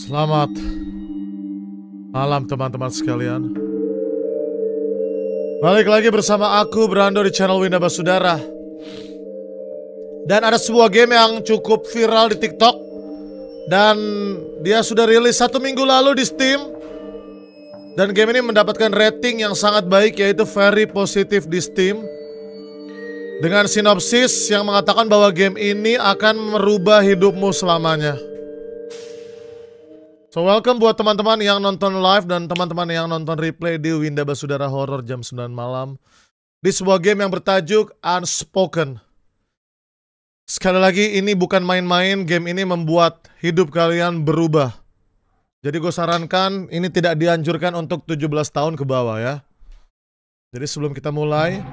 Selamat malam teman-teman sekalian. Balik lagi bersama aku Brando di channel Windah Basudara. Dan ada sebuah game yang cukup viral di TikTok, dan dia sudah rilis 1 minggu lalu di Steam. Dan game ini mendapatkan rating yang sangat baik, yaitu very positive di Steam, dengan sinopsis yang mengatakan bahwa game ini akan merubah hidupmu selamanya. So welcome buat teman-teman yang nonton live dan teman-teman yang nonton replay di Windah Basudara Horror jam 9 malam di sebuah game yang bertajuk Unspoken. Sekali lagi, ini bukan main-main. Game ini membuat hidup kalian berubah. Jadi gue sarankan ini tidak dianjurkan untuk 17 tahun ke bawah ya. Jadi sebelum kita mulai,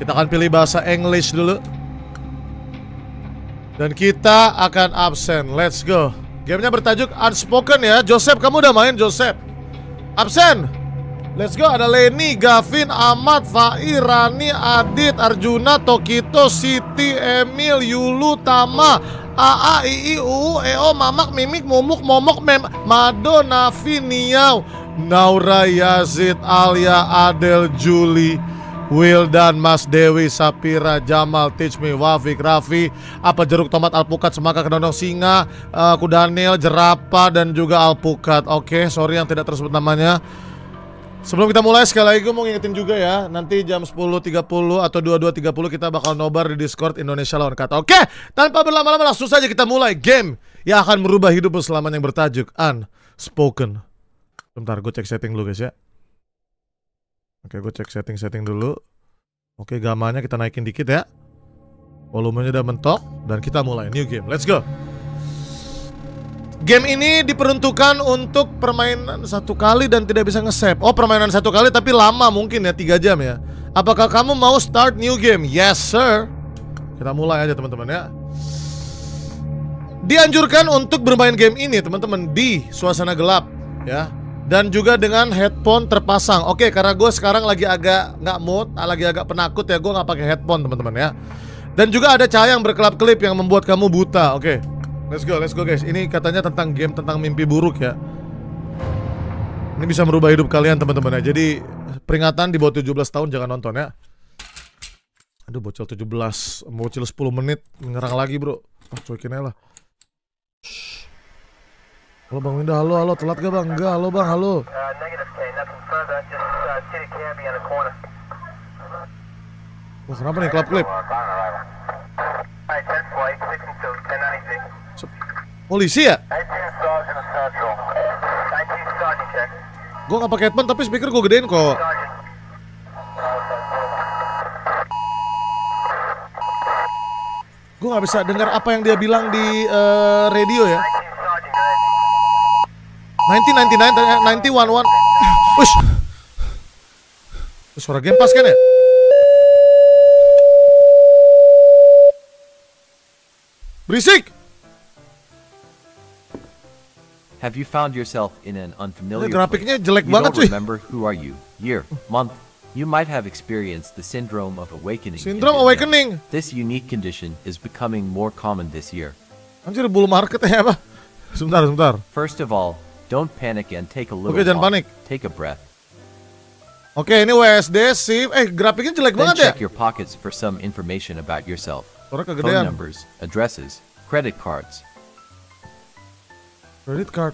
kita akan pilih bahasa English dulu. Dan kita akan absen. Let's go. Gamenya bertajuk Unspoken ya. Joseph, kamu udah main Joseph? Absen. Let's go. Ada Leni, Gavin, Ahmad, Fai, Rani, Adit, Arjuna, Tokito, Siti, Emil, Yulu, Tama, Aa, Ii, Uu, Eo, Mamak, Mimik, Mumuk, Momok, Mem, Mado, Nafi, Niau, Naura, Yazid, Alia, Adel, Juli, Wildan, Mas Dewi, Sapira, Jamal, Teach Me, Wafik, Raffi, apa jeruk, tomat, alpukat, semangka, kedondong, singa, kudanil, jerapah, dan juga alpukat. Oke, sorry yang tidak tersebut namanya. Sebelum kita mulai, sekali lagi gue mau ngingetin juga ya, nanti jam 10.30 atau 22.30 kita bakal nobar di Discord Indonesia Lawan Kata. Oke, tanpa berlama-lama langsung saja kita mulai game yang akan merubah hidupmu selamanya yang bertajuk Unspoken. Bentar, gue cek setting dulu guys ya. Oke, gue cek setting dulu. Oke, gamanya kita naikin dikit ya. Volumenya udah mentok. Dan kita mulai new game, let's go. Game ini diperuntukkan untuk permainan 1 kali dan tidak bisa nge-save. Oh, permainan 1 kali tapi lama mungkin ya, 3 jam ya. Apakah kamu mau start new game? Yes sir. Kita mulai aja teman-teman ya. Dianjurkan untuk bermain game ini teman-teman di suasana gelap ya, dan juga dengan headphone terpasang. Oke, karena gue sekarang lagi agak nggak mood, lagi agak penakut ya, gue nggak pakai headphone teman-teman ya. Dan juga ada cahaya yang berkelap-kelip yang membuat kamu buta. Oke, let's go guys. Ini katanya tentang game tentang mimpi buruk ya. Ini bisa merubah hidup kalian teman-teman ya. Jadi peringatan di bawah 17 tahun jangan nonton ya. Aduh, bocil 17, bocil 10 menit menyerang lagi bro. Ah, cuekin aja lah. Halo Bang Windah, halo, halo, telat gak Bang? Enggak, halo Bang, halo. Wah, kenapa nih klip-klip? Polisi ya? Gue gak pakai headphone tapi speaker gue gedein kok. Gue gak bisa dengar apa yang dia bilang di radio ya. 1999, 1911. Ush. Suara game pas kan ya? Berisik. Have you found yourself in an unfamiliar place? Grafiknya jelek banget cuy. You don't remember who are you, year, month. You might have experienced the syndrome of awakening. Syndrome awakening. This unique condition is becoming more common this year. Anjir, bull market ya apa? Sebentar, sebentar. First of all, don't panic and take a little. Oke, jangan panik. Take a breath. Oke, ini WSD sih. Grafiknya jelek banget ya. Check your pockets for some information about yourself. Phone numbers, addresses, credit cards. Credit card.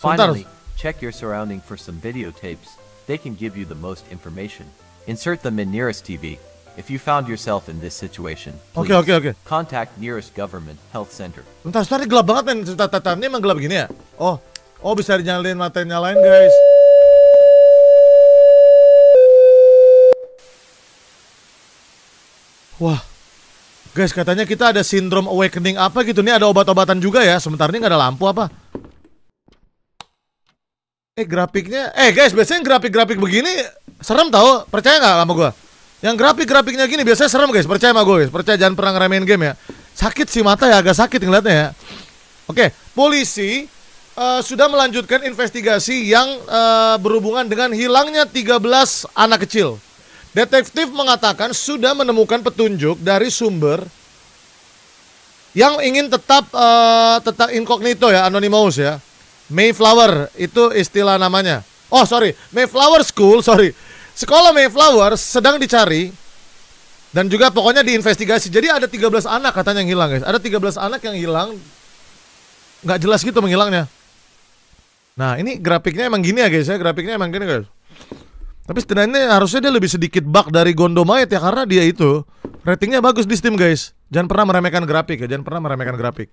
Sebentar. Finally, check your surrounding for some videotapes. They can give you the most information. Insert them in nearest TV. If you found yourself in this situation, please contact nearest government health center. Bentar, sebentar, gelap banget men. Ini emang gelap gini ya? Oh, oh bisa dinyalain, matanya nyalain guys. Wah, guys katanya kita ada sindrom awakening apa gitu. Nih ada obat-obatan juga ya. Sebentar, ini nggak ada lampu apa? Grafiknya, guys biasanya grafik-grafik begini serem tau. Percaya nggak sama gue? Yang grafik-grafiknya gini biasanya serem guys, percaya sama gue guys, percaya, jangan pernah ngeremehin game ya. Sakit sih mata ya, agak sakit ngeliatnya ya. Oke, polisi sudah melanjutkan investigasi yang berhubungan dengan hilangnya 13 anak kecil. Detektif mengatakan sudah menemukan petunjuk dari sumber Yang ingin tetap incognito ya, anonymous ya. Mayflower itu istilah namanya. Oh sorry, Mayflower School, sorry. Sekolah Mayflower sedang dicari dan juga pokoknya diinvestigasi. Jadi ada 13 anak katanya yang hilang guys. Ada 13 anak yang hilang, nggak jelas gitu menghilangnya. Nah ini grafiknya emang gini ya guys ya, grafiknya emang gini guys. Tapi setidaknya harusnya dia lebih sedikit bug dari Gondomite ya, karena dia itu ratingnya bagus di Steam guys. Jangan pernah meremehkan grafik ya, jangan pernah meremehkan grafik.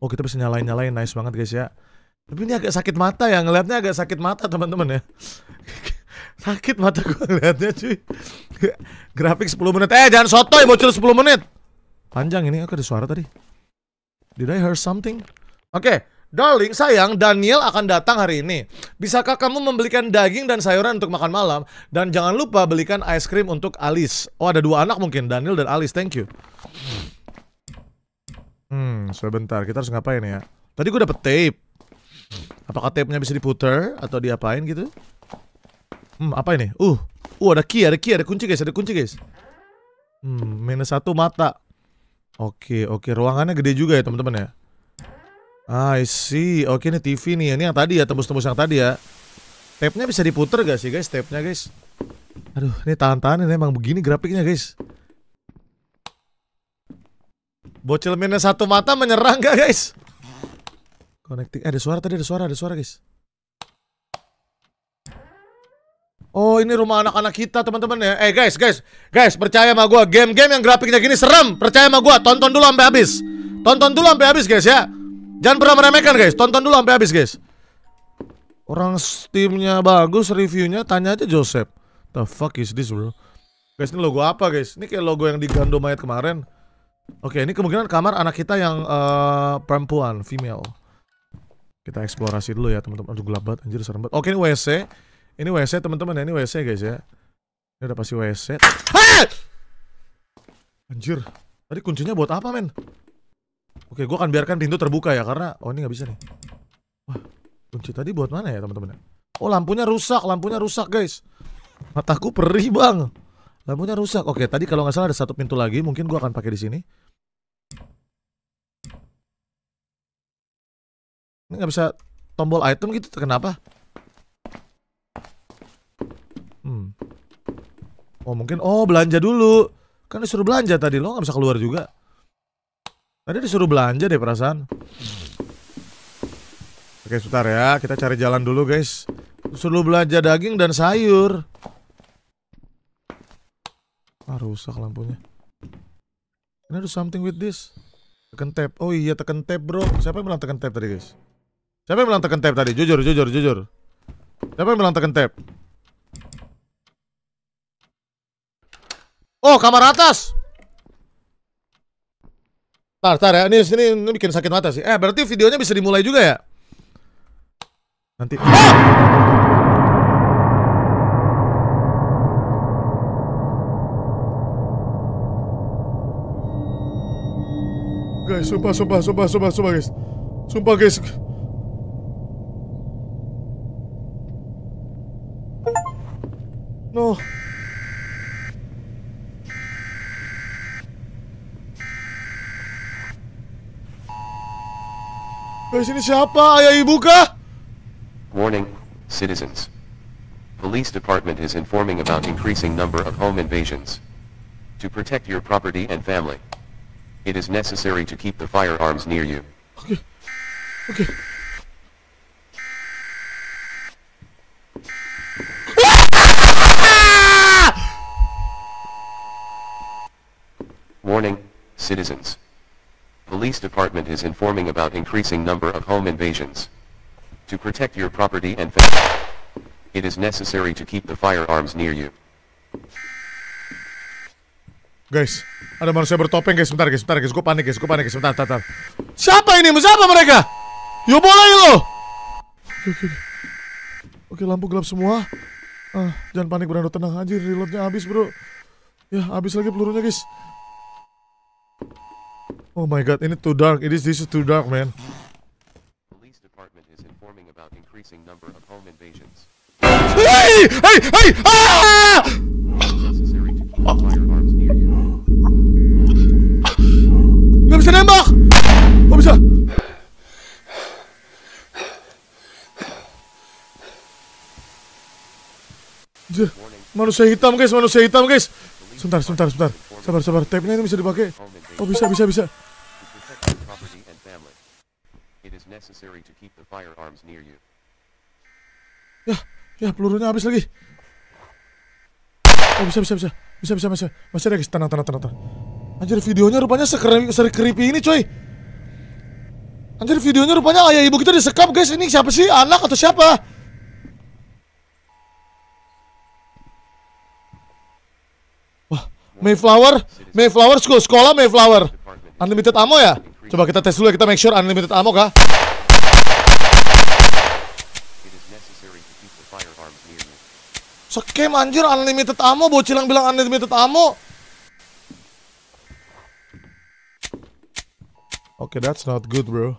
Oh kita bisa nyalain-nyalain, nice banget guys ya. Tapi ini agak sakit mata ya, ngelihatnya agak sakit mata teman-teman ya. Sakit mata gue ngelihatnya cuy. Grafik 10 menit. Eh jangan sotoy bocor 10 menit. Panjang ini, aku ada suara tadi. Did I hear something? Oke, darling sayang, Daniel akan datang hari ini. Bisakah kamu membelikan daging dan sayuran untuk makan malam? Dan jangan lupa belikan ice cream untuk Alice. Oh ada dua anak mungkin, Daniel dan Alice, thank you. Sebentar, kita harus ngapain ya? Tadi gue dapet tape. Apakah tape-nya bisa diputer atau diapain gitu? Apa ini? Ada key, ada kunci guys, -1 mata. Oke, ruangannya gede juga ya teman-teman ya. I see. Oke, ini TV nih, ini yang tadi ya, tembus-tembus yang tadi ya. Tape-nya bisa diputer gak sih guys, tape-nya guys? Aduh, ini tahan-tahan, ini emang begini grafiknya guys. Bocil -1 mata menyerang gak guys? Connecting, ada suara tadi, ada suara guys. Oh ini rumah anak-anak kita teman-teman ya. Eh guys percaya sama gue, game-game yang grafiknya gini serem. Percaya sama gue, tonton dulu sampai habis. Tonton dulu sampai habis guys ya. Jangan pernah meremehkan guys, tonton dulu sampai habis guys. Orang Steam-nya bagus, reviewnya tanya aja Joseph. The fuck is this bro? Guys ini logo apa guys? Ini kayak logo yang di Gondomite kemarin. Oke ini kemungkinan kamar anak kita yang perempuan, female. Kita eksplorasi dulu ya teman-teman. Aduh gelap banget anjir, serem banget. Oke ini WC. Ini WC teman-teman ya, ini WC guys ya. Ini udah pasti WC. Ah! Anjir. Tadi kuncinya buat apa men? Oke gue akan biarkan pintu terbuka ya, karena oh ini gak bisa nih. Wah kunci tadi buat mana ya teman-teman? Oh lampunya rusak guys. Mataku perih bang. Lampunya rusak. Oke tadi kalau gak salah ada satu pintu lagi. Mungkin gue akan pakai di sini. Ini nggak bisa tombol item gitu, kenapa? Oh mungkin, belanja dulu. Kan disuruh belanja tadi, lo nggak bisa keluar juga. Tadi disuruh belanja deh perasaan. Oke sebentar ya, kita cari jalan dulu guys. Disuruh belanja daging dan sayur. Ah rusak lampunya. Can I do something with this? Tekan tab, oh iya tekan tab bro. Siapa yang bilang tekan tab tadi guys? Siapa yang bilang tekan tab tadi? Jujur. Siapa yang bilang tekan tab? Oh, kamar atas. Tar ya. Ini bikin sakit mata sih. Berarti videonya bisa dimulai juga ya? Nanti. Ah! Guys, sumpah guys. Sumpah guys. No. Guys, ini siapa? Ayah ibu kah? Warning, citizens. Police department is informing about increasing number of home invasions. To protect your property and family, it is necessary to keep the firearms near you. Oke. Warning, citizens. Police department is informing about increasing number of home invasions. To protect your property and family, it is necessary to keep the firearms near you. Guys, ada manusia bertopeng guys, sebentar guys, gue panik guys, sebentar. Siapa ini? Siapa mereka? Yo boleh lo. Oke, lampu gelap semua. Jangan panik bro, tenang aja, reloadnya habis bro. Ya, habis lagi pelurunya guys. Oh my god, ini too dark. This is too dark, man. Police department is informing about increasing number of home invasions. Hey! Ah! Necessary to keep firearms near you. Nggak bisa nembak. Gak bisa. Manusia hitam guys. Sebentar. Sabar. Tape-nya ini bisa dipakai. Oh, bisa. Ya, pelurunya habis lagi. Oh, bisa. Masih ada guys, tenang. Anjir, videonya rupanya se-creepy ini, coy. Anjir, videonya rupanya ayah ibu kita disekap, guys. Ini siapa sih? Anak atau siapa? Wah, Mayflower School, sekolah Mayflower. Unlimited ammo ya? Coba kita tes dulu ya, kita make sure unlimited ammo kah? Scam anjir, unlimited ammo, bocil yang bilang unlimited ammo. Okay, that's not good, bro.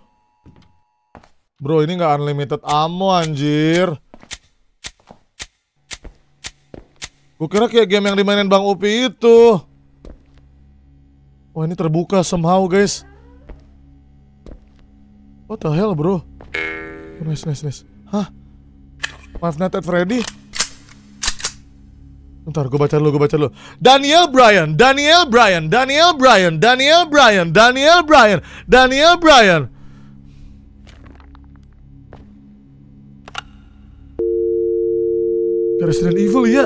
Bro, ini nggak unlimited ammo anjir. Gue kira kayak game yang dimainin Bang Upi itu. Wah, ini terbuka somehow, guys. What the hell, bro? Nice. Hah? Five Nights at Freddy? Bentar, gue baca dulu. Daniel Bryan. Resident Evil, iya.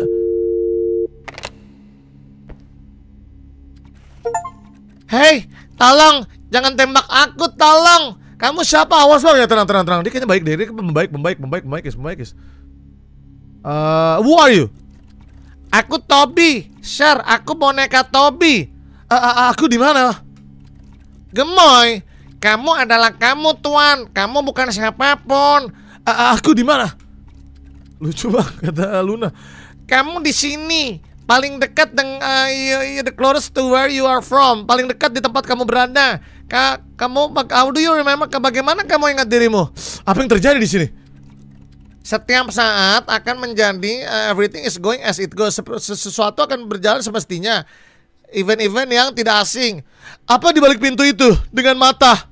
Hei, tolong, jangan tembak aku, tolong. Kamu siapa? Awas lo ya, tenang. Dia kayaknya baik deh, dia membaik. Who are you? Aku Toby, Sir. Aku boneka Toby. Aku di mana? Gemoy, kamu adalah kamu tuan. Kamu bukan siapapun. Aku di mana? Lucu banget kata Luna. Kamu di sini, paling dekat dengan the closest to where you are from. Paling dekat di tempat kamu berada. Kamu, how do you remember? Bagaimana kamu ingat dirimu? Apa yang terjadi di sini? Setiap saat akan menjadi everything is going as it goes. Sesuatu akan berjalan semestinya. Event-event yang tidak asing. Apa di balik pintu itu dengan mata?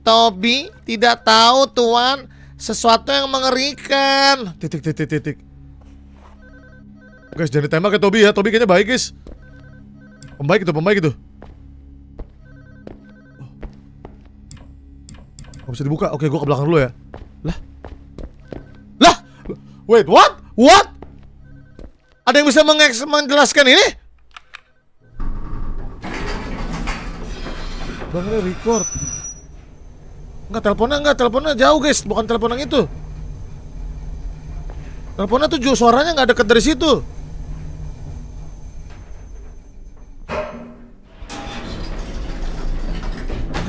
Toby tidak tahu tuan, sesuatu yang mengerikan. Titik. Guys, jangan ditembak ke Toby ya. Toby kayaknya baik, guys. Pembaik itu. Gak bisa dibuka. Oke, gue ke belakang dulu ya. Lah. Wait, what? Ada yang bisa menjelaskan ini? Bang, ini record. Enggak, teleponnya jauh, guys. Bukan telepon yang itu. Teleponnya tuh jauh, suaranya nggak deket dari situ.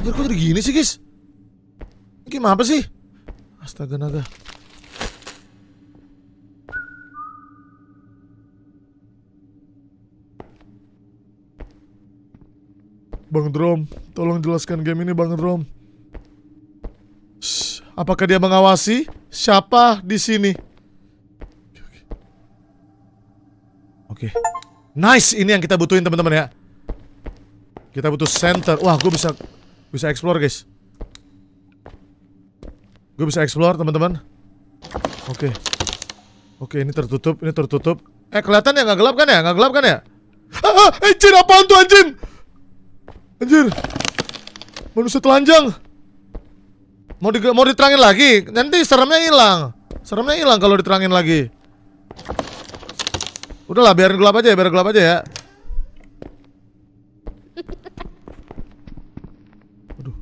Anjir, kok jadi gini sih, guys? Gimana apa sih? Astaga naga. Bang Drom, tolong jelaskan game ini, Bang Drom. Apakah dia mengawasi siapa di sini? Oke. Nice, ini yang kita butuhin teman-teman ya. Kita butuh center. Wah, gue bisa explore, guys. Gue bisa explore, teman-teman. Oke, ini tertutup. Kelihatan ya, nggak gelap kan ya? Anjir, apaan tuh, anjir? Manusia telanjang. Mau diterangin lagi? Nanti seremnya hilang kalau diterangin lagi. Udahlah, biarin gelap aja ya. Aduh,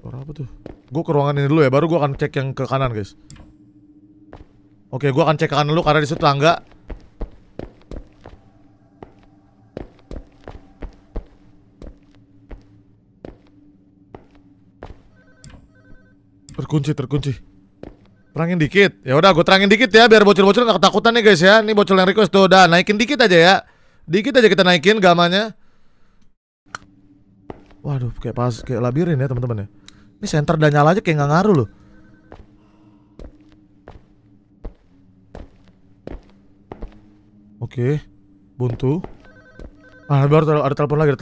suara apa tuh? Gue ke ruangan ini dulu ya, baru gue akan cek yang ke kanan, guys. Oke, gue akan cek ke kanan dulu karena disitu tangga. Terkunci. Terangin dikit. Ya udah, gue terangin dikit ya biar bocil-bocil gak ketakutan nih, guys ya. Ini bocil yang request tuh, udah naikin dikit aja ya. Dikit aja kita naikin gamanya. Waduh, kayak labirin ya, teman-teman ya. Ini senter dan nyala aja kayak nggak ngaruh loh. Oke, buntu. Ah, baru ada telepon lagi,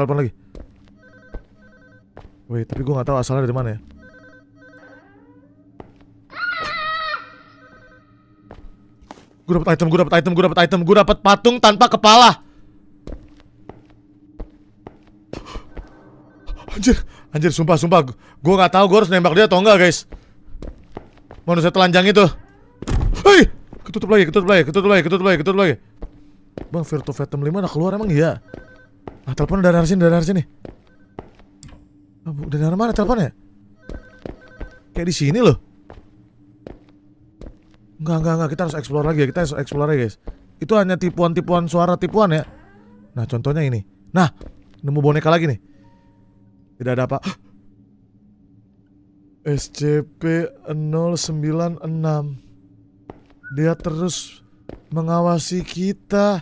Wih, tapi gue gak tahu asalnya dari mana ya. Gue dapet item, gue dapet patung tanpa kepala. Anjir, sumpah. Gue gak tahu gue harus nembak dia atau enggak, guys. Manusia telanjang itu. Hei, ketutup lagi. Bang, Virtua Phantom 5 udah keluar emang iya? Ah, telepon dari sini. Dari mana teleponnya? Kayak di sini loh. Enggak, kita harus explore lagi ya. Guys. Itu hanya tipuan-tipuan suara ya. Nah, contohnya ini. Nah, nemu boneka lagi nih. Tidak ada apa. SCP-096. Dia terus mengawasi kita,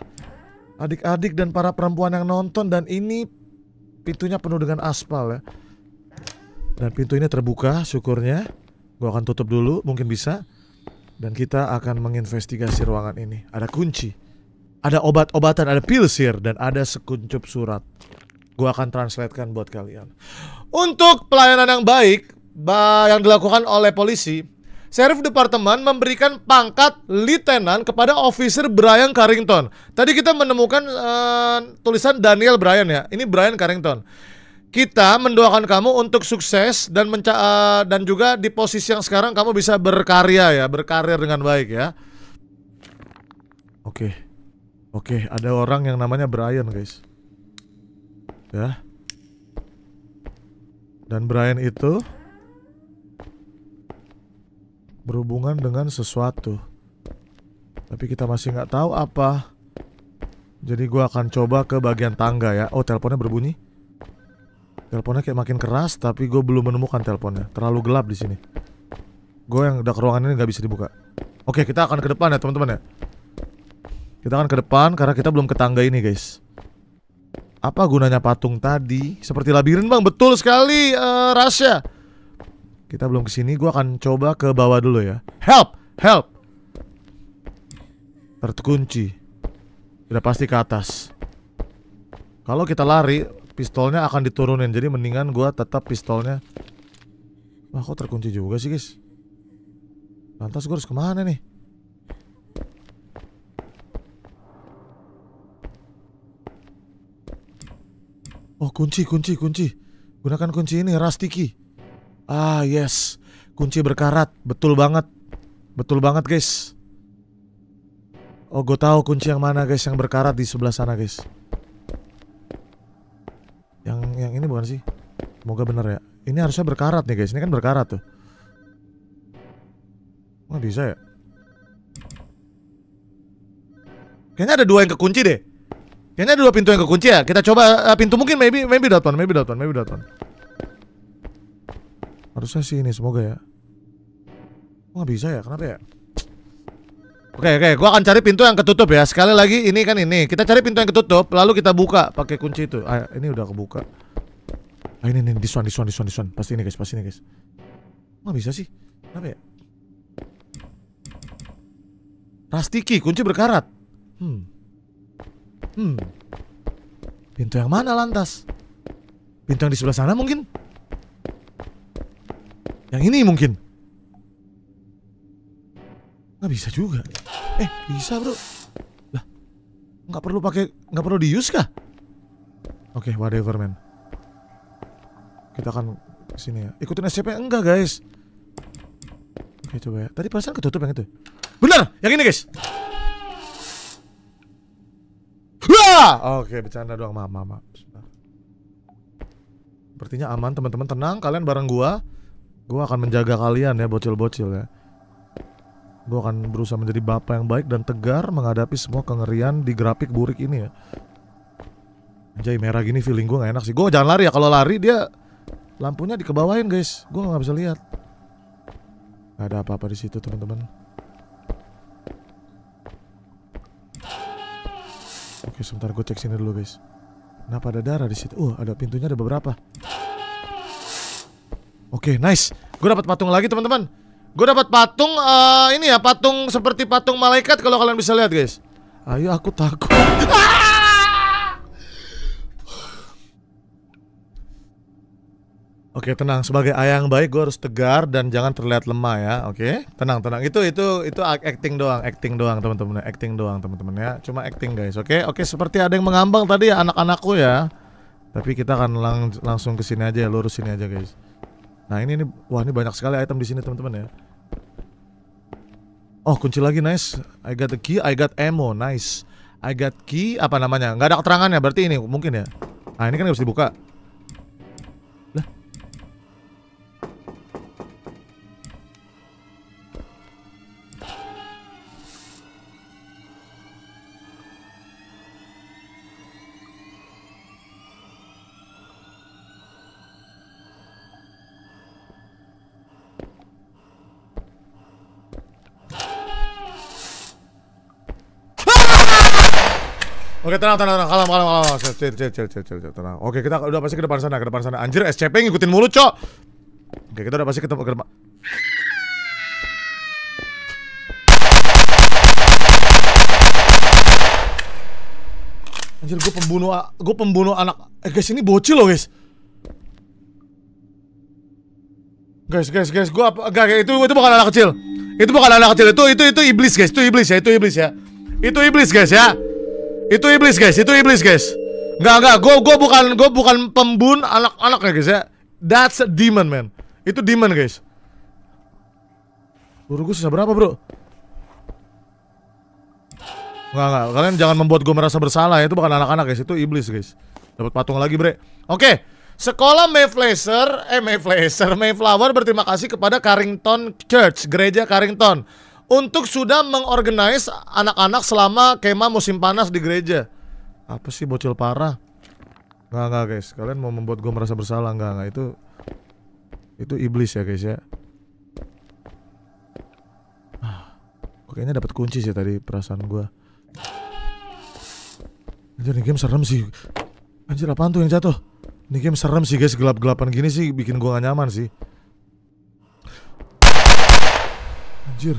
adik-adik dan para perempuan yang nonton. Dan ini pintunya penuh dengan aspal ya. Dan pintu ini terbuka, syukurnya. Gua akan tutup dulu, mungkin bisa. Dan kita akan menginvestigasi ruangan ini. Ada kunci, ada obat-obatan, ada pilsir, dan ada sekuncup surat. Gua akan translatekan buat kalian. Untuk pelayanan yang baik yang dilakukan oleh polisi, Sheriff Departemen memberikan pangkat Litenan kepada Officer Bryan Carrington. Tadi kita menemukan tulisan Daniel Bryan ya. Ini Bryan Carrington. Kita mendoakan kamu untuk sukses dan dan juga di posisi yang sekarang kamu bisa berkarya ya, berkarir dengan baik ya. Oke, ada orang yang namanya Bryan, guys. Ya. Dan Bryan itu berhubungan dengan sesuatu, tapi kita masih nggak tahu apa. Jadi gue akan coba ke bagian tangga ya. Oh, teleponnya berbunyi. Teleponnya kayak makin keras, tapi gue belum menemukan teleponnya. Terlalu gelap di sini. Gue yang udah ke ruangan ini nggak bisa dibuka. Oke, kita akan ke depan ya teman-teman ya. Kita akan ke depan karena kita belum ke tangga ini, guys. Apa gunanya patung tadi? Seperti labirin, bang. Betul sekali, Rasya. Kita belum kesini, gue akan coba ke bawah dulu ya. Help! Terkunci. Udah pasti ke atas. Kalau kita lari, pistolnya akan diturunin. Jadi mendingan gue tetap pistolnya. Wah, kok terkunci juga sih, guys? Lantas gue harus kemana nih? Oh, kunci. Gunakan kunci ini, Rastiki. Ah, yes. Kunci berkarat. Betul banget, guys. Oh, gue tahu kunci yang mana, guys. Yang berkarat di sebelah sana, guys. Yang ini bukan sih? Semoga bener ya. Ini harusnya berkarat nih, guys. Ini kan berkarat tuh. Nggak bisa ya? Kayaknya ada dua yang kekunci deh. Kayaknya ada dua pintu yang kekunci ya. Kita coba pintu mungkin maybe that one. Harusnya sih ini, semoga ya. Kok gak bisa ya, kenapa ya? Oke, gue akan cari pintu yang ketutup ya. Sekali lagi, ini kan ini. Kita cari pintu yang ketutup, lalu kita buka pakai kunci itu. Ah, ini udah kebuka. Ah, ini, this one. Pasti ini guys. Kok gak bisa sih? Kenapa ya? Rastiki, kunci berkarat. Pintu yang mana lantas? Pintu yang di sebelah sana mungkin? Yang ini mungkin. Nggak bisa juga. Bisa, bro. Lah, nggak perlu di-use kah? Oke, whatever, man. Kita akan kesini ya. Ikutin SCP enggak, guys? Oke, coba ya. Tadi perasaan ketutup yang itu. Benar, yang ini, guys. Wah! Oke, bercanda doang, mama. Sepertinya aman, teman-teman. Tenang, kalian bareng gua. Gue akan menjaga kalian ya, bocil-bocil ya. Gue akan berusaha menjadi bapak yang baik dan tegar menghadapi semua kengerian di grafik burik ini ya. Anjay, merah gini feeling gue gak enak sih. Gue jangan lari ya, kalau lari dia lampunya dikebawain, guys. Gue gak bisa lihat. Gak ada apa-apa di situ, teman-teman. Oke, sebentar gue cek sini dulu, guys. Kenapa ada darah di situ? Ada pintunya, ada beberapa. Oke, nice. Gue dapat patung lagi, teman-teman. Gue dapat patung ini ya, patung seperti patung malaikat kalau kalian bisa lihat, guys. Ayo, aku takut. Oke, tenang. Sebagai ayah yang baik, gue harus tegar dan jangan terlihat lemah ya. Oke, tenang, tenang. Itu acting doang teman-teman. Acting doang teman-teman ya. Cuma acting guys. Oke, oke. Seperti ada yang mengambang tadi ya anak-anakku ya. Tapi kita akan langsung ke sini aja, ya, lurus sini aja guys. Nah ini wah ini banyak sekali item di sini teman-teman ya. Oh kunci lagi nice. I got the key, I got ammo, nice. I got key apa namanya? Nggak ada keterangannya berarti ini mungkin ya. Nah ini kan harus dibuka. Oke tenang tenang tenang, kalem kalem kalem, cil tenang. Oke kita udah pasti ke depan sana, anjir SCP ngikutin mulu cok. Oke kita udah pasti ke depan. Anjir gue pembunuh anak, guys ini bocil loh guys. Guys gue apa? Gak itu bukan anak kecil, itu bukan anak kecil, itu iblis guys, itu iblis guys ya. Itu iblis guys. Enggak, gue bukan pembun anak-anak ya guys ya. That's a demon man. Itu demon guys. Peluru gue sisa berapa bro? Enggak, kalian jangan membuat gue merasa bersalah ya. Itu bukan anak-anak guys, itu iblis guys. Dapat patung lagi bre. Oke, sekolah Mayflower berterima kasih kepada Carrington Church, gereja Carrington, untuk sudah mengorganize anak-anak selama kemah musim panas di gereja. Apa sih bocil parah? Nggak guys, kalian mau membuat gue merasa bersalah. Nggak, itu iblis ya guys ya. Kayaknya dapat kunci sih tadi perasaan gue. Anjir, ini game serem sih. Anjir, apaan tuh yang jatuh? Ini game serem sih guys, gelap-gelapan gini sih bikin gue gak nyaman sih. Anjir.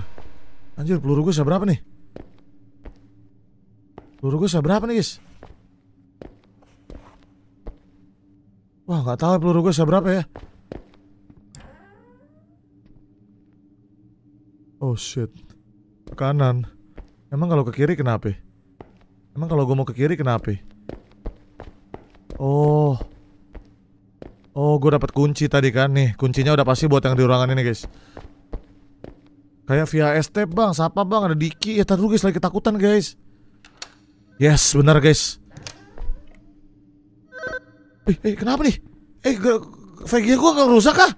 Anjir, peluru gue seberapa nih? Guys? Wah, nggak tahu peluru gue seberapa ya. Oh shit. Ke kanan. Emang kalau ke kiri kenapa? Emang kalau gue mau ke kiri kenapa? Oh. Oh, gue dapat kunci tadi kan nih. Kuncinya udah pasti buat yang di ruangan ini, guys. Kayak via ST bang, siapa bang, ada Diki. Ya taruh guys, lagi ketakutan guys. Yes, benar guys. Kenapa nih? VGA gue gak rusak kah?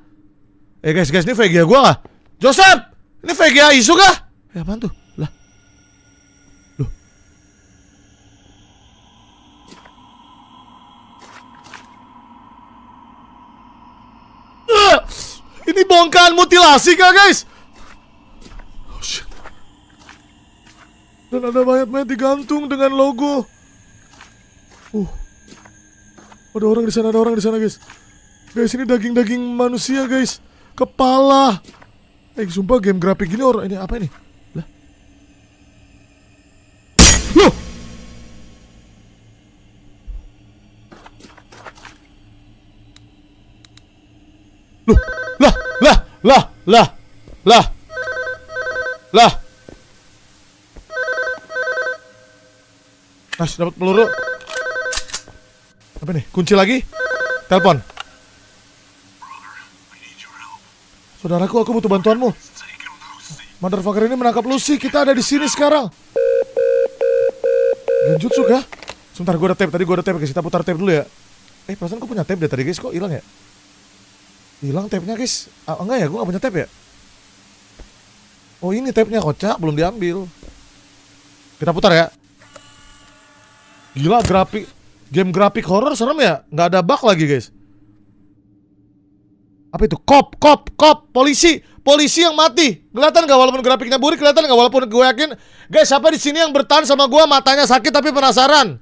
Guys, ini VGA gue kah? Joseph! Ini VGA isu kah? Apaan tuh? Lah. Loh. Ini bongkahan mutilasi kah guys? Dan ada mayat-mayat digantung dengan logo. Ada orang di sana guys. Guys ini daging-daging manusia guys. Kepala. Sumpah game grafik gini orang ini apa ini? Lah. Loh. Loh. Lah. Nah, dapat peluru. Apa nih? Kunci lagi? Telepon. Saudaraku, aku butuh bantuanmu. Motherfucker ini menangkap Lucy. Kita ada di sini sekarang. Genjutsu kah? Sebentar, gue ada tape. Tadi gue ada tape guys. Kita putar tape dulu ya. Perasaan gue punya tape deh tadi guys. Kok hilang ya? Hilang tape-nya guys. Enggak ya, gue gak punya tape ya. Oh ini tape-nya kocak, belum diambil. Kita putar ya. Gila grafik, game grafik horror serem ya? Nggak ada bug lagi guys. Apa itu? Cop, polisi yang mati. Kelihatan nggak walaupun grafiknya burik? Kelihatan nggak walaupun gue yakin guys siapa di sini yang bertahan sama gue matanya sakit tapi penasaran?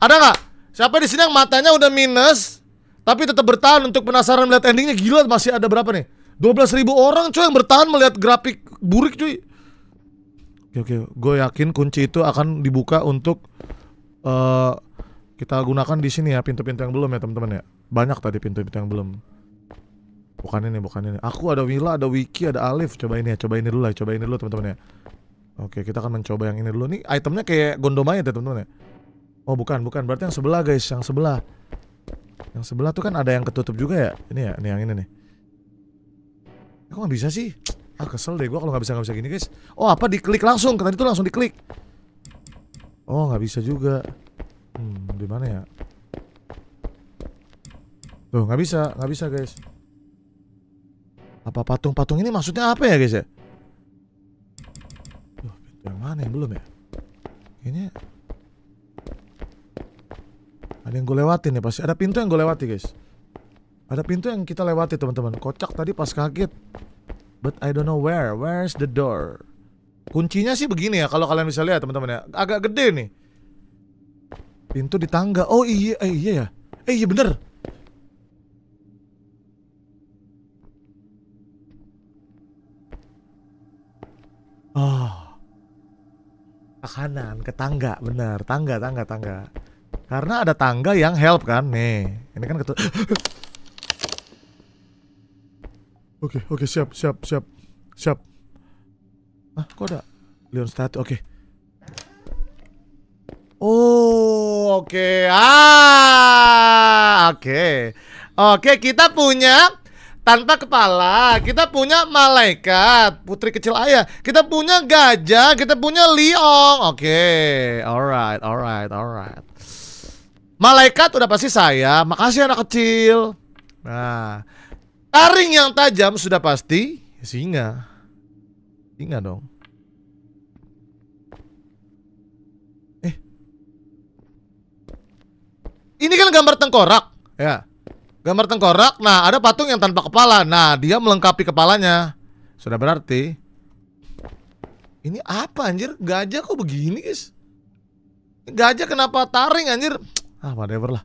Ada nggak? Siapa di sini yang matanya udah minus tapi tetap bertahan untuk penasaran melihat endingnya? Gila masih ada berapa nih? 12.000 orang cuy yang bertahan melihat grafik burik cuy. Oke, gue yakin kunci itu akan dibuka untuk kita gunakan di sini ya pintu-pintu yang belum ya teman-teman ya. Banyak tadi pintu-pintu yang belum. Bukan ini. Aku ada Willa, ada Wiki, ada Alif. Coba ini dulu teman-teman ya. Oke, kita akan mencoba yang ini dulu. Nih itemnya kayak gondomanya ya teman-teman ya. Oh bukan, berarti yang sebelah guys, yang sebelah tuh kan ada yang ketutup juga ya. Ini ya, ini yang ini nih. Aku nggak bisa sih. Ah kesel deh gue kalau nggak bisa gini guys. Oh apa diklik langsung? Tadi tuh langsung diklik. Oh nggak bisa juga. Di mana ya? Tuh nggak bisa guys. Apa patung-patung ini maksudnya apa ya guys ya? Tuh yang mana yang belum ya? Ini ada yang gue lewatin ya pasti. Ada pintu yang gue lewati guys. Ada pintu yang kita lewati teman-teman. Kocak tadi pas kaget. But I don't know where's the door. Kuncinya sih begini ya, kalau kalian bisa lihat teman-teman ya, agak gede nih. Pintu di tangga. Oh iya, iya ya. Iya bener. Oh. Ke kanan, ke tangga, bener. Tangga. Karena ada tangga yang help kan nih. Ini kan ketu. Oke, siap. Ah, kok ada Leon statue? Oke. Oh, oke. Ah, oke. Oke, kita punya tanpa kepala, kita punya malaikat, putri kecil ayah, kita punya gajah, kita punya liong. Oke, alright. Malaikat udah pasti saya. Makasih anak kecil. Nah, taring yang tajam sudah pasti singa dong. Ini kan gambar tengkorak ya, gambar tengkorak. Nah ada patung yang tanpa kepala, nah dia melengkapi kepalanya. Sudah berarti ini apa anjir? Gajah kok begini guys? Gajah kenapa taring anjir? Ah whatever lah.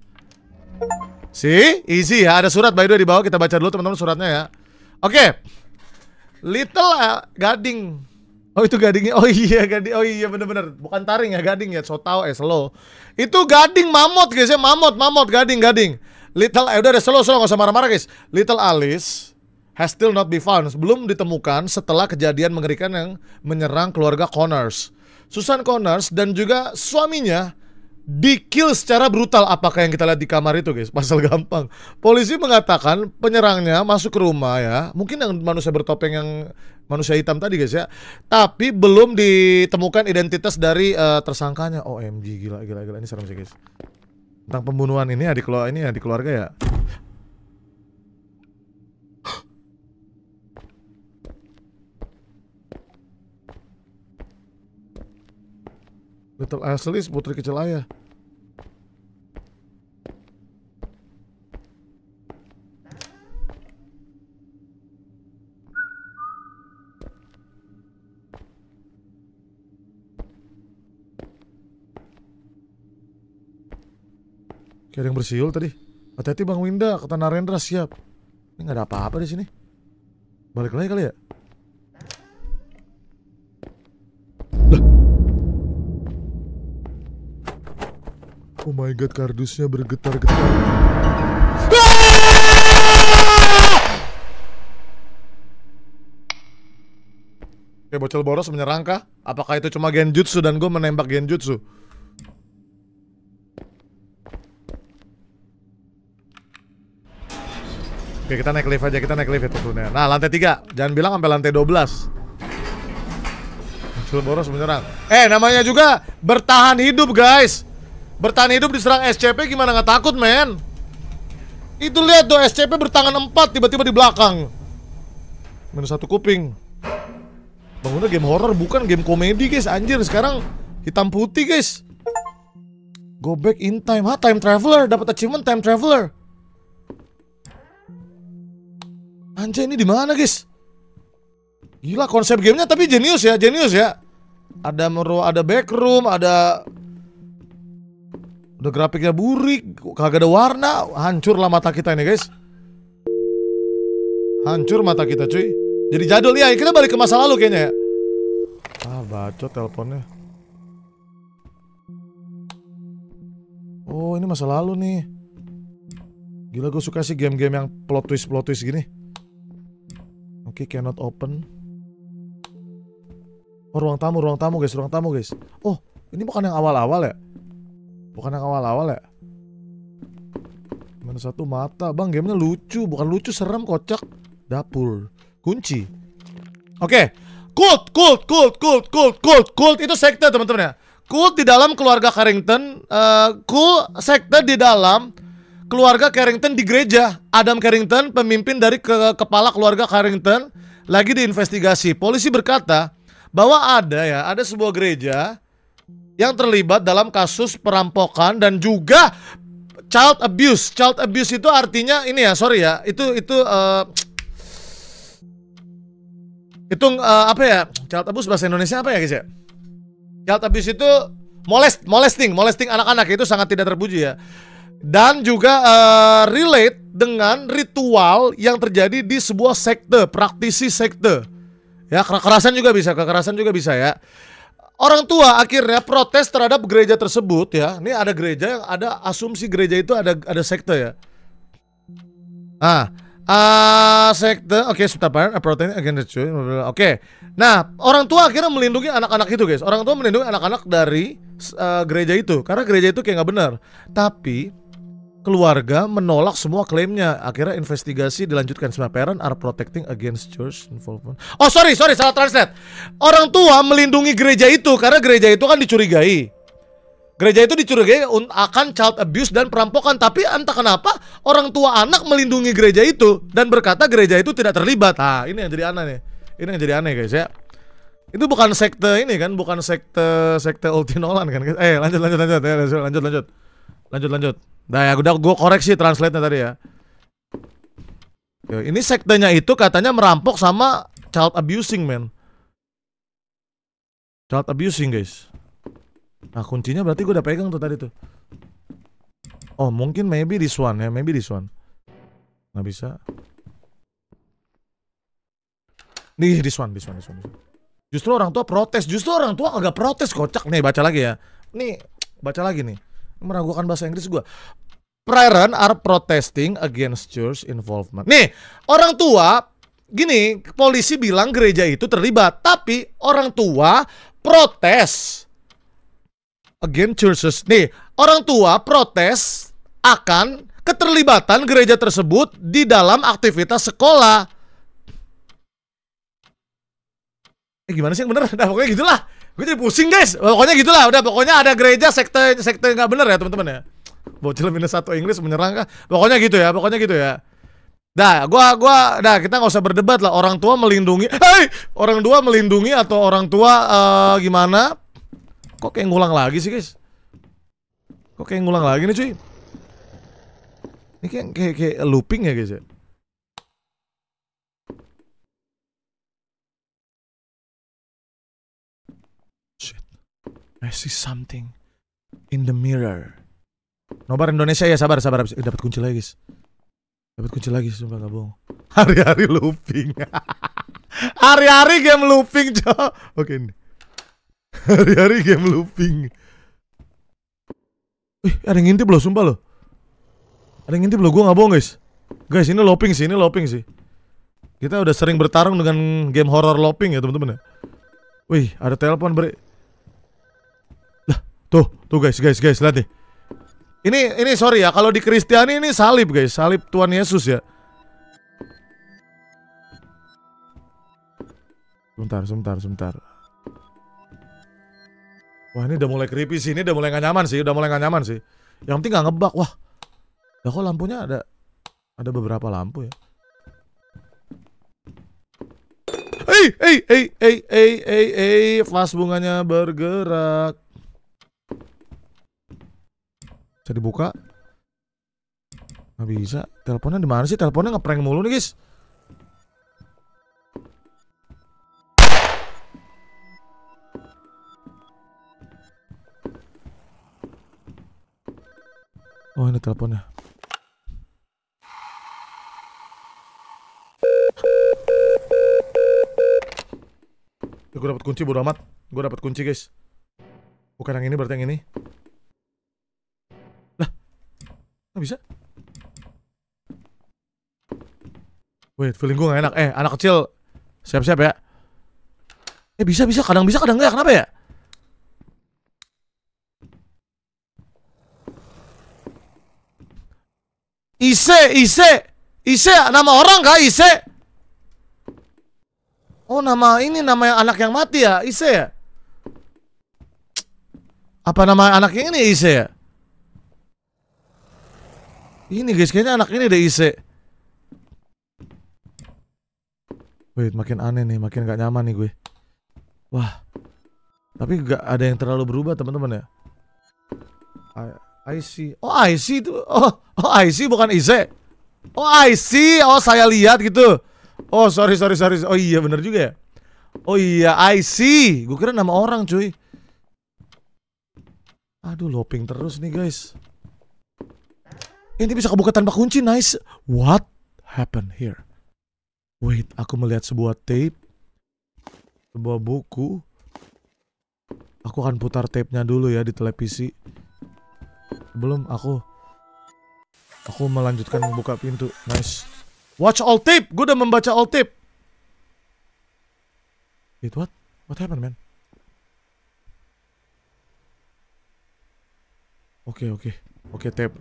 See, easy ya. Ada surat by the way di bawah, kita baca dulu teman-teman suratnya ya. Oke. Little gading. Oh itu gadingnya. Oh iya gading. Oh iya bener-bener. Bukan taring ya, gading ya. Sotau slow. Itu gading mamut guys ya. Mamut gading. Little udah ada slow nggak usah marah-marah guys. Little Alice has still not be found. Belum ditemukan setelah kejadian mengerikan yang menyerang keluarga Connors. Susan Connors dan juga suaminya di-kill secara brutal. Apakah yang kita lihat di kamar itu guys? Pasal gampang. Polisi mengatakan penyerangnya masuk ke rumah ya. Mungkin yang manusia bertopeng, yang manusia hitam tadi guys ya. Tapi belum ditemukan identitas dari tersangkanya. OMG gila. Ini serem sih guys. Tentang pembunuhan ini ya, di keluarga ya. Little Ashley, putri kecil ayah. Kayak ada yang bersiul tadi. Hati-hati Bang Windah, kata Narendra siap. Ini nggak ada apa-apa di sini. Balik lagi kali ya. Oh my god, kardusnya bergetar-getar. Oke, bocil boros menyerang kah? Apakah itu cuma genjutsu dan gue menembak genjutsu? Oke, kita naik lift aja, ya tentunya. Nah, lantai 3, jangan bilang sampai lantai 12. Bocil boros menyerang. Namanya juga bertahan hidup guys. Bertahan hidup diserang SCP gimana nggak takut men? Itu lihat tuh SCP bertangan 4 tiba-tiba di belakang. Minus 1 kuping. Bangunnya game horror bukan game komedi guys. Anjir sekarang hitam putih guys. Go back in time. Ha time traveler, dapat achievement time traveler. Anjir ini di mana guys? Gila konsep gamenya tapi jenius ya. Ada backroom, ada udah grafiknya burik, kagak ada warna. Hancurlah mata kita ini guys. Hancur mata kita cuy. Jadi jadul ya, kita balik ke masa lalu kayaknya ya. Ah bacot teleponnya. Oh ini masa lalu nih. Gila gue suka sih game-game yang plot twist gini. Oke, cannot open. Oh, ruang tamu guys. Oh, ini bukan yang awal-awal ya? Mana satu mata. Bang, gamenya lucu. Bukan lucu, serem, kocak. Dapur. Kunci. Oke. Cult itu sekte, teman-teman ya. Cult di dalam keluarga Carrington. Cult sekte di dalam keluarga Carrington di gereja. Adam Carrington, pemimpin dari kepala keluarga Carrington, lagi diinvestigasi. Polisi berkata bahwa ada sebuah gereja yang terlibat dalam kasus perampokan dan juga child abuse. Child abuse itu artinya ini ya, sorry ya, apa ya? Child abuse bahasa Indonesia apa ya, guys ya? Child abuse itu molesting anak-anak, itu sangat tidak terpuji ya. Dan juga relate dengan ritual yang terjadi di sebuah sekte, praktisi sekte. Ya, kekerasan juga bisa ya. Orang tua akhirnya protes terhadap gereja tersebut ya. Ini ada gereja yang ada asumsi gereja itu ada sekte ya. Sekte. Oke, subtapan protes against the church. Oke. Nah, orang tua akhirnya melindungi anak-anak itu, guys. Orang tua melindungi anak-anak dari gereja itu karena gereja itu kayak nggak benar. Tapi keluarga menolak semua klaimnya. Akhirnya investigasi dilanjutkan. Semua parent are protecting against church involvement. Oh sorry, salah translate. Orang tua melindungi gereja itu karena gereja itu kan dicurigai. Gereja itu dicurigai akan child abuse dan perampokan. Tapi entah kenapa orang tua anak melindungi gereja itu dan berkata gereja itu tidak terlibat. Nah, ini yang jadi aneh nih. Ini yang jadi aneh, guys ya. Itu bukan sekte ini kan, bukan sekte Ultinolan kan. Lanjut. Nah ya, udah gue koreksi translate-nya tadi ya. Ini sektenya itu katanya merampok sama child abusing, man. Child abusing, guys. Nah, kuncinya berarti gue udah pegang tuh tadi tuh. Oh, mungkin maybe this one. Nggak bisa. Nih, this one. Justru orang tua agak protes, kocak. Nih, baca lagi nih. Meragukan bahasa Inggris gue. Parents are protesting against church involvement. Nih, orang tua gini, polisi bilang gereja itu terlibat, tapi orang tua protes against churches. Nih, orang tua protes akan keterlibatan gereja tersebut di dalam aktivitas sekolah. Gimana sih yang bener? Nah, pokoknya gitulah. Gue jadi pusing, guys. Pokoknya gitulah. Udah, pokoknya ada gereja sekte nggak bener ya, teman-teman ya. Bocil minus satu Inggris menyerang kah? Pokoknya gitu ya. Dah, kita nggak usah berdebat lah. Orang tua melindungi. Hey! Orang tua melindungi atau orang tua gimana? Kok kayak ngulang lagi sih, guys? Nih, cuy. Ini kayak looping ya, guys ya. I see something in the mirror. Nobar Indonesia ya, sabar. Dapat kunci lagi, guys. Sumpah nggak bohong. Hari-hari looping. Hari-hari game looping, coy. Oke ini. Hari-hari game looping. Ada yang ngintip loh, sumpah loh. Gue nggak bohong, guys. Guys, ini looping sih, Kita udah sering bertarung dengan game horror looping ya, teman-teman ya. Wih, ada telepon, bre. Tuh guys, lihat nih. Ini sorry ya, kalau di Kristiani ini salib, guys. Salib Tuhan Yesus ya. Sebentar. Wah, ini udah mulai creepy sih, ini udah mulai nggak nyaman sih. Yang penting nggak ngebug. Wah. Lah kok lampunya ada beberapa lampu ya. Hey, flash bunganya bergerak. Bisa dibuka? Nggak bisa. Teleponnya di mana sih? Teleponnya ngeprank mulu nih, guys. Oh, ini teleponnya. Ya, gue dapat kunci, bodo amat. Gue dapat kunci, guys. Bukan yang ini, berarti yang ini. Nggak bisa. Wait, feeling gue nggak enak. Anak kecil Siap-siap ya. Eh bisa-bisa, kadang bisa kadang enggak, kenapa ya? Ise nama orang kah Ise? Oh nama ini nama yang anak yang mati ya, Ise ya? Apa nama anaknya ini Ise ya? Ini guys, kayaknya anak ini deh Ise. Wait, makin aneh nih, makin gak nyaman nih gue. Wah, tapi gak ada yang terlalu berubah teman-teman ya. I see. Oh, I see itu. Oh, I see bukan Ize. Oh, I see. Oh, saya lihat gitu. Oh, sorry. Oh iya, bener juga ya. Oh iya, I see. Gue kira nama orang, cuy. Aduh, looping terus nih, guys. Ini bisa kebuka tanpa kunci, nice. What happened here? Wait, aku melihat sebuah tape, sebuah buku. Aku akan putar tape-nya dulu ya di televisi. Belum, aku melanjutkan membuka pintu. Nice. Watch all tape. Gue udah membaca all tape. Wait, what? What happened, man? Oke, tape.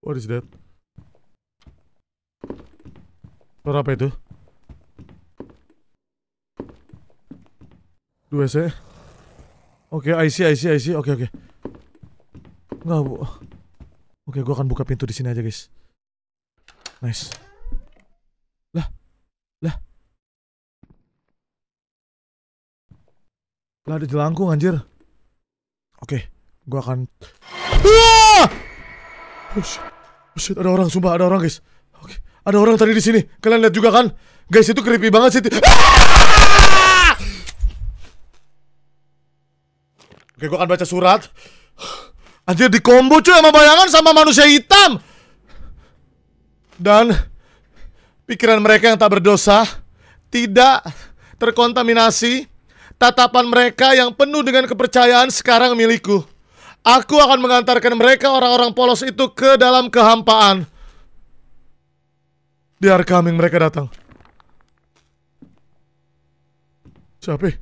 What is that? Suara apa itu? 2C. Oke, I see. Oke. Enggak, Bu. Oke, gua akan buka pintu di sini aja, guys. Nice. Lah ada jelangkung anjir. Oke, gua akan Shit, ada orang, sumpah ada orang, guys. Oke, ada orang tadi di sini. Kalian lihat juga kan? Guys, itu creepy banget sih. Oke, gua akan baca surat. Anjir, dikombo cuy sama bayangan sama manusia hitam. Dan pikiran mereka yang tak berdosa tidak terkontaminasi. Tatapan mereka yang penuh dengan kepercayaan sekarang milikku. Aku akan mengantarkan mereka orang-orang polos itu ke dalam kehampaan. Biar kambing mereka datang. Siapa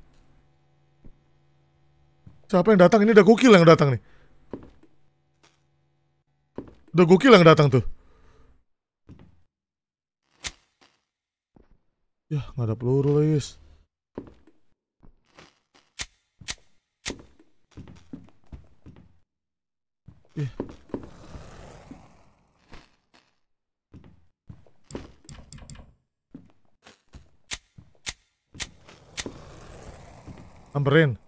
yang datang? Ini udah gokil yang datang nih. Udah gokil yang datang tuh. Yah, nggak ada peluru lagi, guys. Amperin.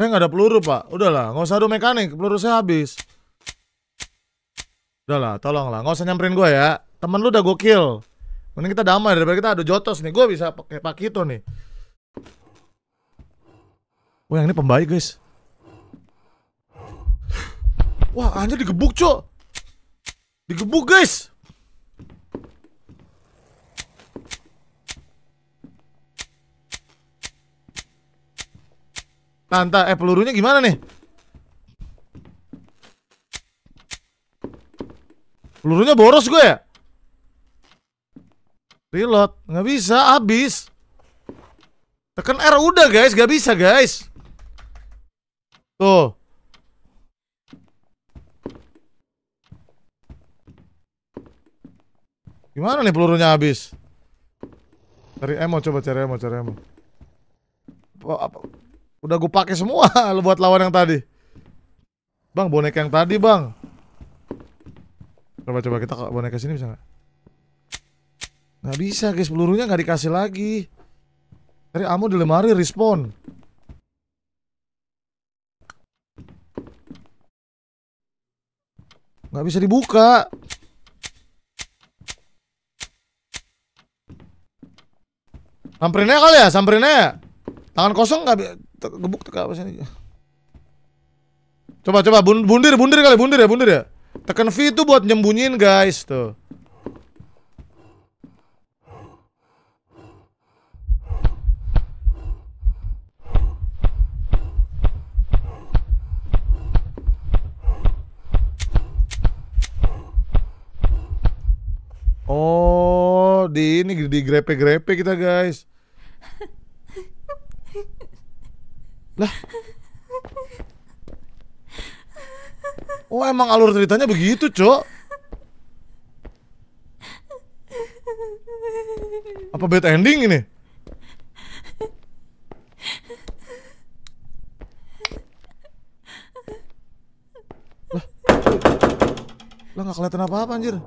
Nggak ada peluru, Pak. Udahlah, nggak usah adu mekanik, peluru saya habis. Udahlah, tolonglah, nggak usah nyamperin gue ya. Temen lu udah gokil. Mending kita damai daripada kita adu jotos nih. Gue bisa pakai pak itu nih. Wah, yang ini pembaik, guys. Wah, anjir digebuk, cok. Digebuk, guys. Nanta, pelurunya gimana nih? Pelurunya boros gue ya? Reload, nggak bisa, habis. Tekan R udah guys, nggak bisa guys. Tuh. Gimana nih pelurunya habis? Cari ammo, coba cari ammo. Apa? Udah gue pakai semua lo buat lawan yang tadi. Bang, boneka yang tadi, Bang. Coba kita ke boneka sini bisa nggak? Nggak bisa guys, pelurunya nggak dikasih lagi. Tadi ammo di lemari respawn. Nggak bisa dibuka. Samperinnya kali ya, samperinnya. Tangan kosong nggak gebuk ke apa sih? Coba coba bundir kali, bundir ya. Tekan V itu buat nyembunyiin guys tuh. Oh, di ini di grepe-grepe kita, guys. Lah. Oh, emang alur ceritanya begitu, Cok. Apa bad ending ini? Lah. Lah enggak kelihatan apa-apa anjir.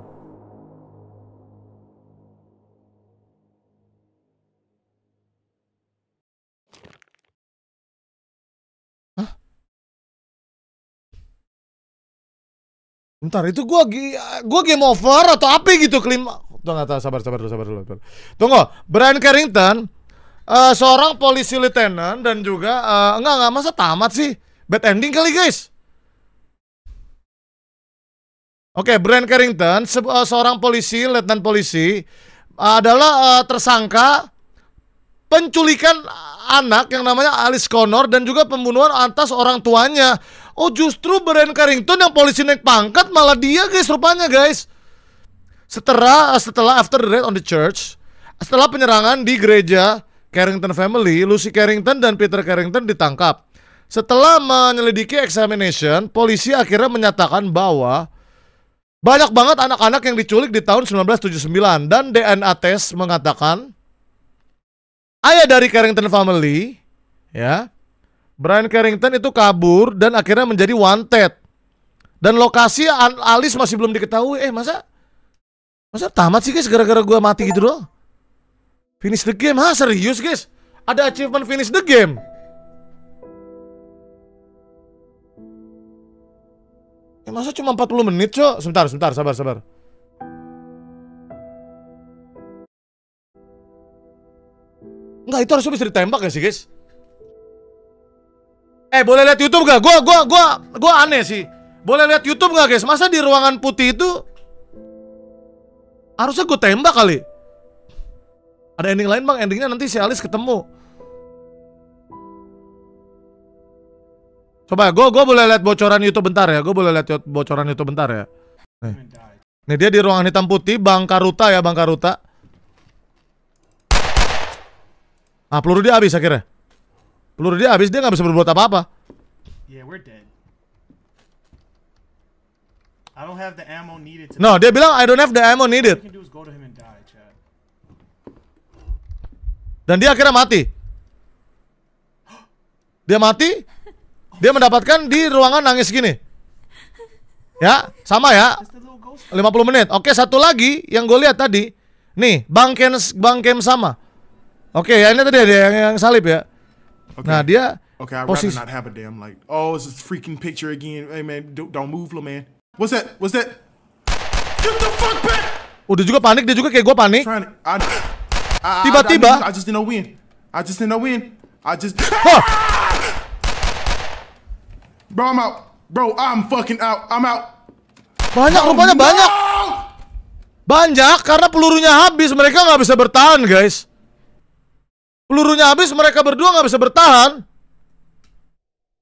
Bentar, itu gua game over atau apa gitu kelima. Tuh nggak tahu, sabar dulu. Tunggu, Bryan Carrington seorang polisi lieutenant dan juga enggak masa tamat sih. Bad ending kali, guys. Oke, Bryan Carrington seorang polisi, letnan polisi adalah tersangka penculikan anak yang namanya Alice Connor dan juga pembunuhan atas orang tuanya. Oh, justru Bryan Carrington yang polisi naik pangkat malah dia guys rupanya guys. Setelah after the raid on the church, setelah penyerangan di gereja Carrington family, Lucy Carrington dan Peter Carrington ditangkap. Setelah menyelidiki examination, polisi akhirnya menyatakan bahwa banyak banget anak-anak yang diculik di tahun 1979 dan DNA test mengatakan ayah dari Carrington family ya. Bryan Carrington itu kabur dan akhirnya menjadi wanted. Dan lokasi Alice masih belum diketahui. Masa tamat sih guys gara-gara gua mati gitu doang. Finish the game. Hah, serius guys? Ada achievement finish the game. Masa cuma 40 menit, Cok? Sebentar, sabar. Enggak, itu harusnya bisa ditembak ya sih, guys? Boleh lihat YouTube gak? Gua aneh sih. Boleh lihat YouTube gak guys? Masa di ruangan putih itu harusnya gue tembak kali. Ada ending lain bang? Endingnya nanti si Alice ketemu. Coba, gue boleh lihat bocoran YouTube bentar ya. Nih. Nih dia di ruangan hitam putih, Bang Karuta ya, Bang Karuta. Ah, peluru dia habis akhirnya. Dia nggak bisa berbuat apa-apa. No, dia bilang I don't have the ammo needed. Dan dia akhirnya mati. Dia mendapatkan di ruangan nangis gini. Ya, sama ya. 50 menit. Oke, satu lagi yang gue lihat tadi. Nih, Bang Kem sama. Oke, ya ini tadi ada yang salib ya. Okay. Nah dia I'd rather not have a damn like oh it's this freaking picture again. Hey man, don't move lah man. What's that? Get the fuck back. Udah juga panik, dia juga kayak gua panik. Tiba-tiba I just didn't know when. Bro, I'm out. Bro, I'm fucking out. Banyak rupanya, banyak. Banyak karena pelurunya habis, mereka nggak bisa bertahan, guys. Pelurunya habis, mereka berdua nggak bisa bertahan.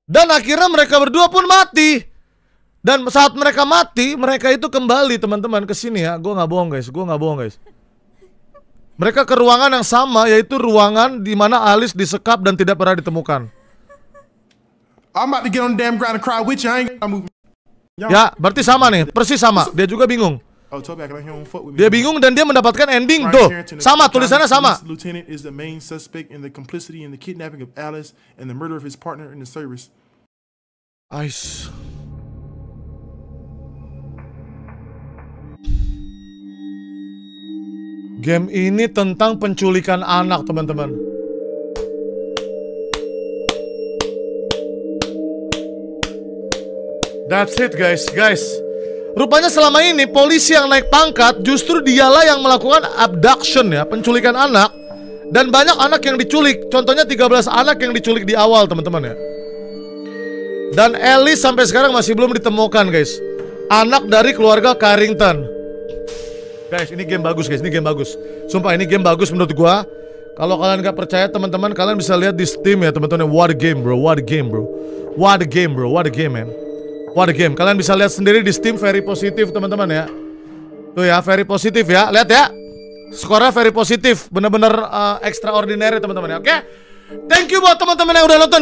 Dan akhirnya mereka berdua pun mati. Dan saat mereka mati, mereka itu kembali teman-teman ke sini ya. Gue nggak bohong guys. Mereka ke ruangan yang sama, yaitu ruangan di mana Alice disekap dan tidak pernah ditemukan. Ya, berarti sama nih, persis sama. Dia juga bingung. Dia bingung dan dia mendapatkan ending tuh. Sama tulisannya sama. Lieutenant is the main suspect in the complicity in the kidnapping of Alice and the murder of his partner in the service. Ice. Game ini tentang penculikan anak, teman-teman. That's it, guys. Rupanya selama ini polisi yang naik pangkat justru dialah yang melakukan abduction ya, penculikan anak Dan banyak anak yang diculik. Contohnya 13 anak yang diculik di awal, teman-teman ya. Dan Alice sampai sekarang masih belum ditemukan, guys. Anak dari keluarga Carrington. Guys, ini game bagus, guys. Ini game bagus. Sumpah, ini game bagus menurut gua. Kalau kalian gak percaya, teman-teman, kalian bisa lihat di Steam ya, teman-teman. What a game, bro. What a game, bro. What a game, bro. What a game, man. What a game. Kalian bisa lihat sendiri di Steam, very positif, teman-teman ya. Tuh ya, very positif ya. Lihat ya. Skornya very positif, bener-bener extraordinary, teman-teman ya. Oke, thank you buat teman-teman yang udah nonton.